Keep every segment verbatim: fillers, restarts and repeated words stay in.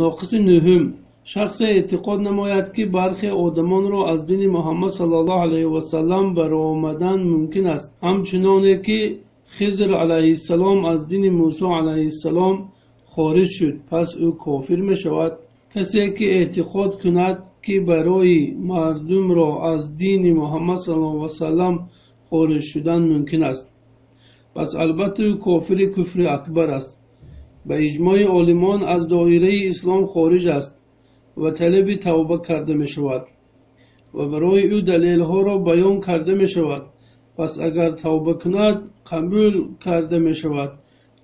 ناقص نهم شخص اعتقاد نماید که برخی آدمان را از دین محمد صلی الله علیه و سلم برآمدن ممکن است، همچنانه که خضر علیه السلام از دین موسی علیه السلام خارج شد، پس او کافر می شود. کسی که اعتقاد کند که برای مردم را از دین محمد صلی الله علیه و سلم خارج شدن ممکن است، پس البته او کافر کفر اکبر است، به اجماع عالمان از دایره اسلام خارج است و طلب توبه کرده می شود و برای او دلیل ها را بیان کرده می شود. پس اگر توبه کند قبول کرده می شود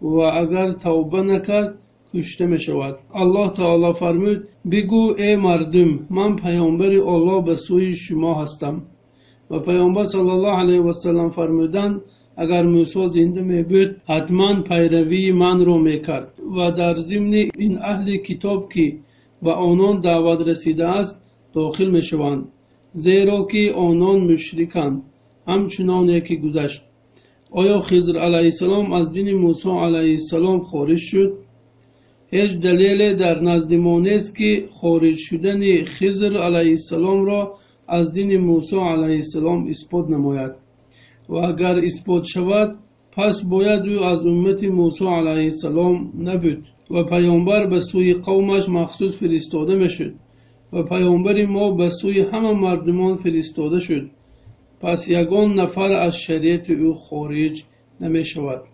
و اگر توبه نکرد کشته می شود. الله تعالی فرمود: بگو ای مردم، من پیامبر الله به سوی شما هستم. و پیامبر صلی الله علیه و سلم فرمودند اگر موسی زنده می بود حتما پیروی من را می کرد. و در ضمن این اهل کتاب که به آنان دعوت رسیده است داخل می شوند، زیرا که آنان مشرکند، همچنان یکی گذشت. آیا خضر علیه السلام از دین موسی علیه السلام خارج شد؟ هیچ دلیل در نزد ما نیست که خارج شدن خضر علیه السلام را از دین موسی علیه السلام اثبات نماید و اگر اثبات شود پس باید او از امت موسی علیه السلام نبود و پیامبر به سوی قومش مخصوص فرستاده میشد و پیامبر ما به سوی همه مردمان فرستاده شد، پس یگان نفر از شریعت او خارج نمی شود.